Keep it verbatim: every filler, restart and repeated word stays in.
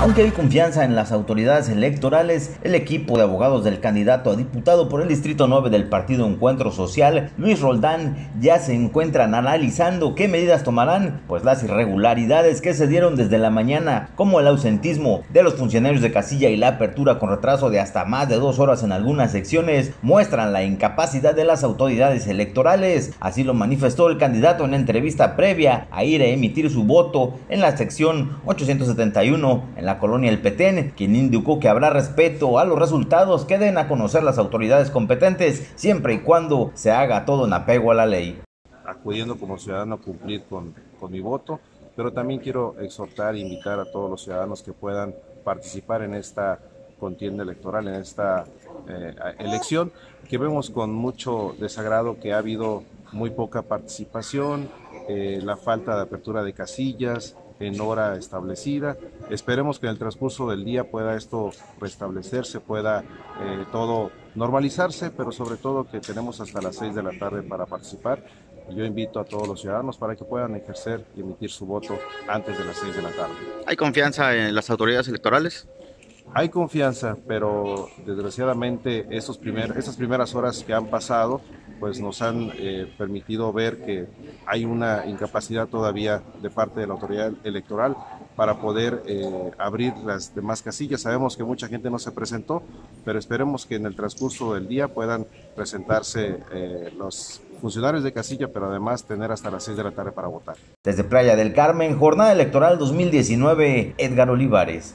Aunque hay confianza en las autoridades electorales, el equipo de abogados del candidato a diputado por el Distrito nueve del Partido Encuentro Social, Luis Roldán, ya se encuentran analizando qué medidas tomarán, pues las irregularidades que se dieron desde la mañana, como el ausentismo de los funcionarios de casilla y la apertura con retraso de hasta más de dos horas en algunas secciones, muestran la incapacidad de las autoridades electorales. Así lo manifestó el candidato en entrevista previa a ir a emitir su voto en la sección ochocientos setenta y uno, en la colonia El Petén, quien indicó que habrá respeto a los resultados que den a conocer las autoridades competentes, siempre y cuando se haga todo en apego a la ley. Acudiendo como ciudadano a cumplir con, con mi voto, pero también quiero exhortar e invitar a todos los ciudadanos que puedan participar en esta contienda electoral, en esta eh, elección, que vemos con mucho desagrado que ha habido muy poca participación, eh, la falta de apertura de casillas en hora establecida. Esperemos que en el transcurso del día pueda esto restablecerse, pueda eh, todo normalizarse, pero sobre todo que tenemos hasta las seis de la tarde para participar. Yo invito a todos los ciudadanos para que puedan ejercer y emitir su voto antes de las seis de la tarde. ¿Hay confianza en las autoridades electorales? Hay confianza, pero desgraciadamente estos primer, estas primeras horas que han pasado pues nos han eh, permitido ver que hay una incapacidad todavía de parte de la autoridad electoral para poder eh, abrir las demás casillas. Sabemos que mucha gente no se presentó, pero esperemos que en el transcurso del día puedan presentarse eh, los funcionarios de casilla, pero además tener hasta las seis de la tarde para votar. Desde Playa del Carmen, Jornada Electoral dos mil diecinueve, Edgar Olivares.